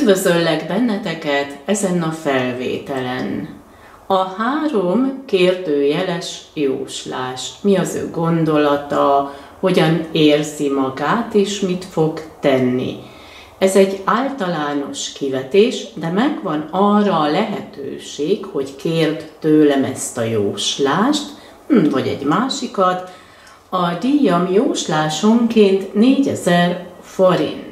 Üdvözöllek benneteket ezen a felvételen. A három kérdőjeles jóslás. Mi az ő gondolata, hogyan érzi magát és mit fog tenni? Ez egy általános kivetés, de megvan arra a lehetőség, hogy kérd tőlem ezt a jóslást, vagy egy másikat. A díjam jóslásonként 4000 forint.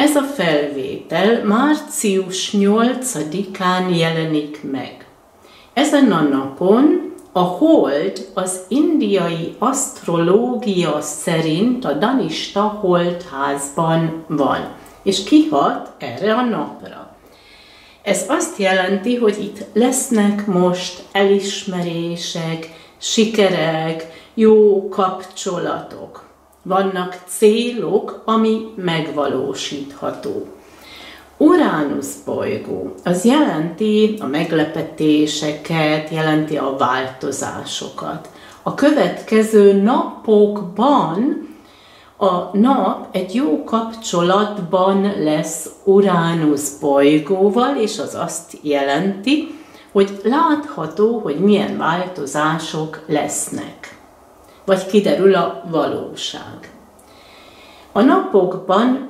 Ez a felvétel március 8-án jelenik meg. Ezen a napon a hold az indiai asztrológia szerint a Danista holdházban van, és kihat erre a napra. Ez azt jelenti, hogy itt lesznek most elismerések, sikerek, jó kapcsolatok. Vannak célok, ami megvalósítható. Uránusz bolygó, az jelenti a meglepetéseket, jelenti a változásokat. A következő napokban a nap egy jó kapcsolatban lesz Uránusz bolygóval, és az azt jelenti, hogy látható, hogy milyen változások lesznek. Vagy kiderül a valóság. A napokban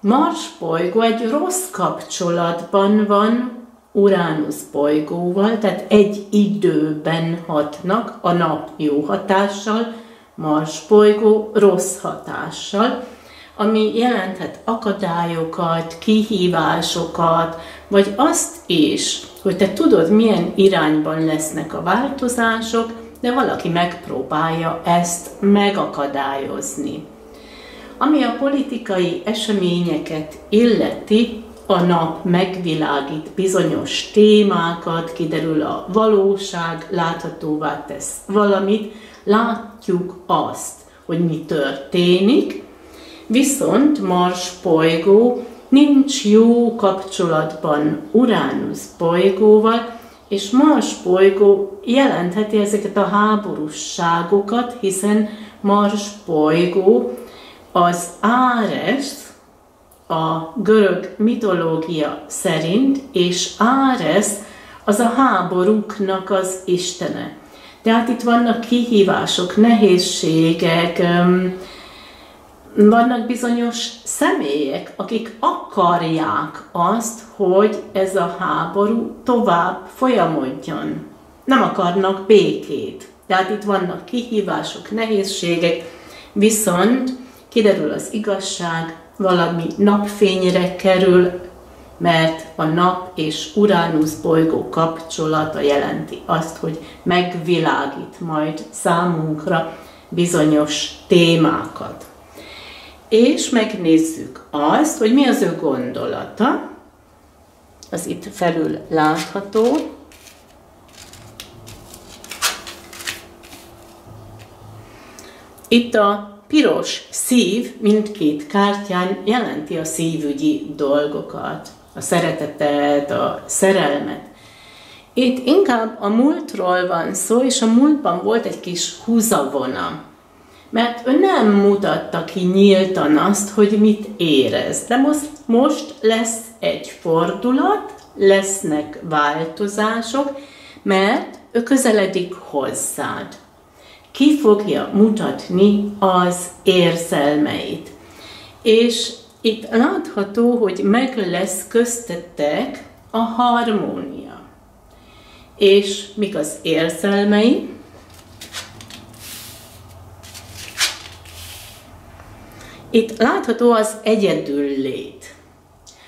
Mars bolygó egy rossz kapcsolatban van Uránusz bolygóval, tehát egy időben hatnak, a nap jó hatással, Mars bolygó rossz hatással, ami jelenthet akadályokat, kihívásokat, vagy azt is, hogy te tudod, milyen irányban lesznek a változások, de valaki megpróbálja ezt megakadályozni. Ami a politikai eseményeket illeti, a nap megvilágít bizonyos témákat, kiderül a valóság, láthatóvá tesz valamit, látjuk azt, hogy mi történik, viszont Mars bolygó nincs jó kapcsolatban Uránusz bolygóval, és Mars bolygó jelentheti ezeket a háborússágokat, hiszen Mars bolygó az Áres a görög mitológia szerint, és Áres az a háborúknak az istene. Tehát itt vannak kihívások, nehézségek, vannak bizonyos személyek, akik akarják azt, hogy ez a háború tovább folyamodjon. Nem akarnak békét. Tehát itt vannak kihívások, nehézségek, viszont kiderül az igazság, valami napfényre kerül, mert a nap és Uránusz bolygó kapcsolata jelenti azt, hogy megvilágít majd számunkra bizonyos témákat. És megnézzük azt, hogy mi az ő gondolata, az itt felül látható. Itt a piros szív mindkét kártyán jelenti a szívügyi dolgokat, a szeretetet, a szerelmet. Itt inkább a múltról van szó, és a múltban volt egy kis húzavona. Mert ő nem mutatta ki nyíltan azt, hogy mit érez. De most lesz egy fordulat, lesznek változások, mert ő közeledik hozzád. Ki fogja mutatni az érzelmeit. És itt látható, hogy meg lesz köztetek a harmónia. És mik az érzelmei? Itt látható az egyedüllét.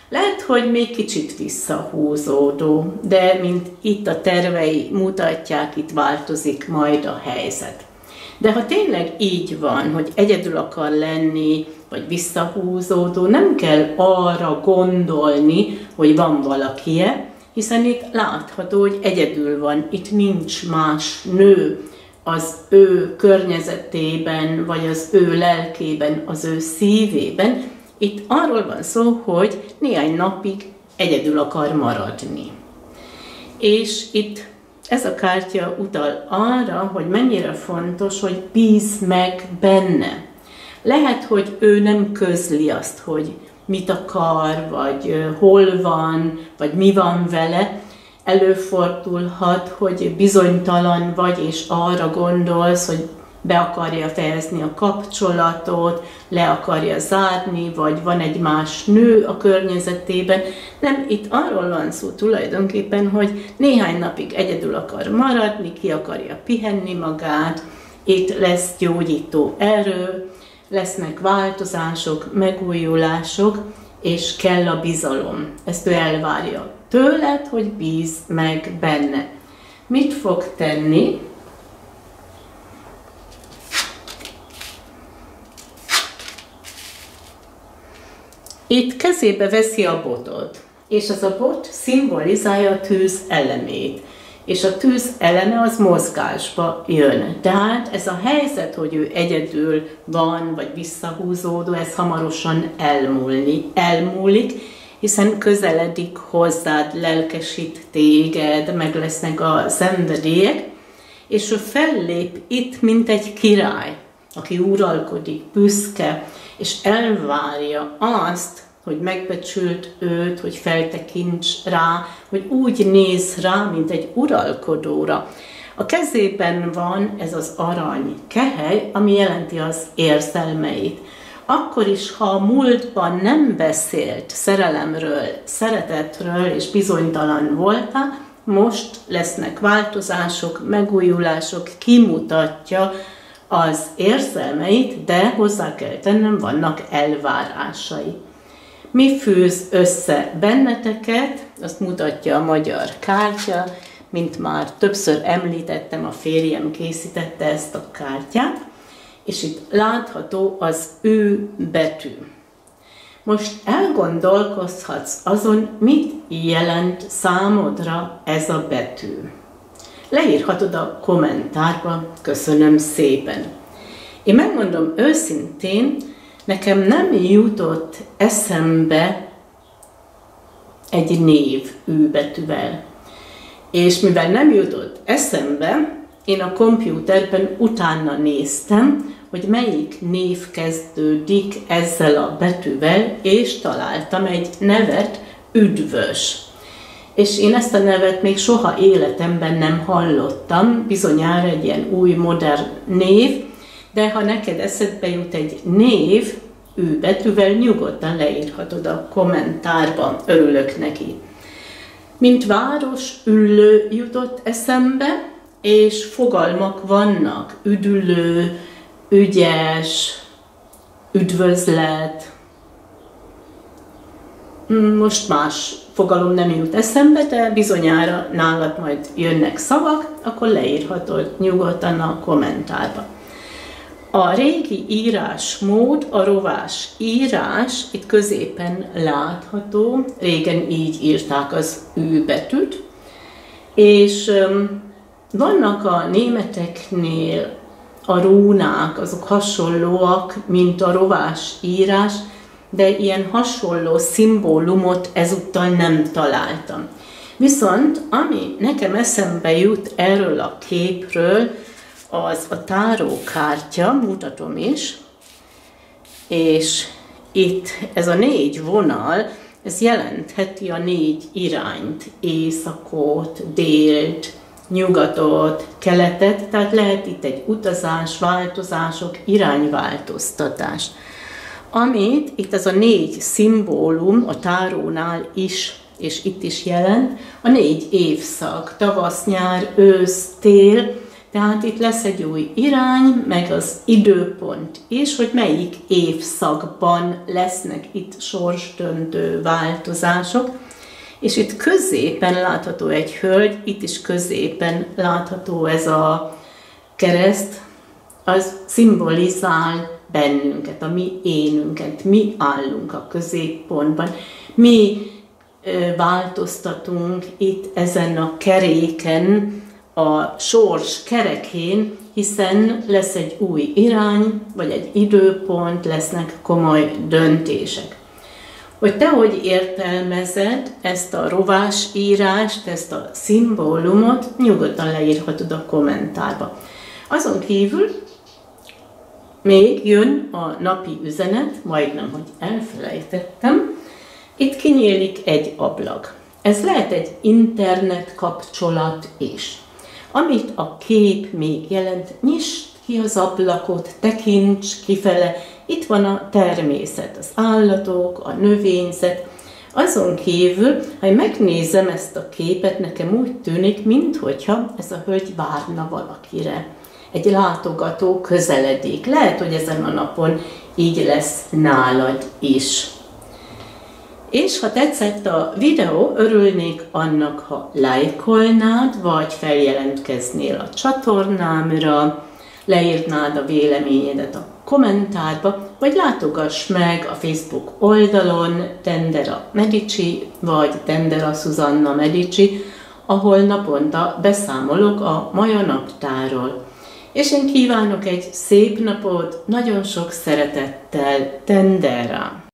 Lehet, hogy még kicsit visszahúzódó, de mint itt a tervei mutatják, itt változik majd a helyzet. De ha tényleg így van, hogy egyedül akar lenni, vagy visszahúzódó, nem kell arra gondolni, hogy van valakie, hiszen itt látható, hogy egyedül van, itt nincs más nő az ő környezetében, vagy az ő lelkében, az ő szívében. Itt arról van szó, hogy néhány napig egyedül akar maradni. És itt ez a kártya utal arra, hogy mennyire fontos, hogy bízz meg benne. Lehet, hogy ő nem közli azt, hogy mit akar, vagy hol van, vagy mi van vele, előfordulhat, hogy bizonytalan vagy, és arra gondolsz, hogy be akarja fejezni a kapcsolatot, le akarja zárni, vagy van egy más nő a környezetében. Nem, itt arról van szó tulajdonképpen, hogy néhány napig egyedül akar maradni, ki akarja pihenni magát, itt lesz gyógyító erő, lesznek változások, megújulások, és kell a bizalom. Ezt ő elvárja tőled, hogy bízz meg benne. Mit fog tenni? Itt kezébe veszi a botot, és az a bot szimbolizálja a tűz elemét, és a tűz eleme az mozgásba jön. Tehát ez a helyzet, hogy ő egyedül van, vagy visszahúzódó, ez hamarosan elmúlik, hiszen közeledik hozzád, lelkesít téged, meg lesznek a szenvedélyek, és ő fellép itt, mint egy király, aki uralkodik, büszke, és elvárja azt, hogy megbecsült őt, hogy feltekints rá, hogy úgy néz rá, mint egy uralkodóra. A kezében van ez az arany kehely, ami jelenti az érzelmeit. Akkor is, ha a múltban nem beszélt szerelemről, szeretetről és bizonytalan voltál, most lesznek változások, megújulások, kimutatja az érzelmeit, de hozzá kell tennem, vannak elvárásai. Mi fűz össze benneteket, azt mutatja a magyar kártya, mint már többször említettem, a férjem készítette ezt a kártyát, és itt látható az ő betű. Most elgondolkozhatsz azon, mit jelent számodra ez a betű. Leírhatod a kommentárba, köszönöm szépen. Én megmondom őszintén, nekem nem jutott eszembe egy név Ü betűvel. És mivel nem jutott eszembe, én a kompjúterben utána néztem, hogy melyik név kezdődik ezzel a betűvel, és találtam egy nevet, Üdvös. És én ezt a nevet még soha életemben nem hallottam, bizonyára egy ilyen új, modern név, de ha neked eszedbe jut egy név, Ü betűvel, nyugodtan leírhatod a kommentárban, örülök neki. Mint város, Üllő jutott eszembe, és fogalmak vannak, üdülő, ügyes, üdvözlet. Most más fogalom nem jut eszembe, de bizonyára nálad majd jönnek szavak, akkor leírhatod nyugodtan a kommentárba. A régi írásmód, a rovás írás, itt középen látható, régen így írták az Ü betűt, és vannak a németeknél a rúnák, azok hasonlóak, mint a rovás írás, de ilyen hasonló szimbólumot ezúttal nem találtam. Viszont ami nekem eszembe jut erről a képről, az a tárókártya, mutatom is, és itt ez a 4 vonal, ez jelentheti a 4 irányt, északot, délt, nyugatot, keletet, tehát lehet itt egy utazás, változások, irányváltoztatás. Amit itt ez a 4 szimbólum a tárónál is, és itt is jelent, a 4 évszak, tavasz, nyár, ősz, tél, tehát itt lesz egy új irány, meg az időpont is, hogy melyik évszakban lesznek itt sorsdöntő változások, és itt középen látható egy hölgy, itt is középen látható ez a kereszt, az szimbolizál bennünket, a mi énünket, mi állunk a középpontban, mi változtatunk itt ezen a keréken, a sors kerekén, hiszen lesz egy új irány, vagy egy időpont, lesznek komoly döntések. Hogy te hogy értelmezed ezt a rovás írást, ezt a szimbólumot, nyugodtan leírhatod a kommentárba. Azon kívül Még jön a napi üzenet, majdnem, hogy elfelejtettem. Itt kinyílik egy ablak. Ez lehet egy internet kapcsolat is. Amit a kép még jelent, nyisd ki az ablakot, tekints kifele. Itt van a természet, az állatok, a növényzet. Azon kívül, ha megnézem ezt a képet, nekem úgy tűnik, minthogyha ez a hölgy várna valakire. Egy látogató közeledik. Lehet, hogy ezen a napon így lesz nálad is. És ha tetszett a videó, örülnék annak, ha lájkolnád, vagy feljelentkeznél a csatornámra, leírnád a véleményedet a kommentárba, vagy látogass meg a Facebook oldalon Dendera Medici, vagy Dendera Susanna Medici, ahol naponta beszámolok a maja naptárról. És én kívánok egy szép napot, nagyon sok szeretettel, Dendera!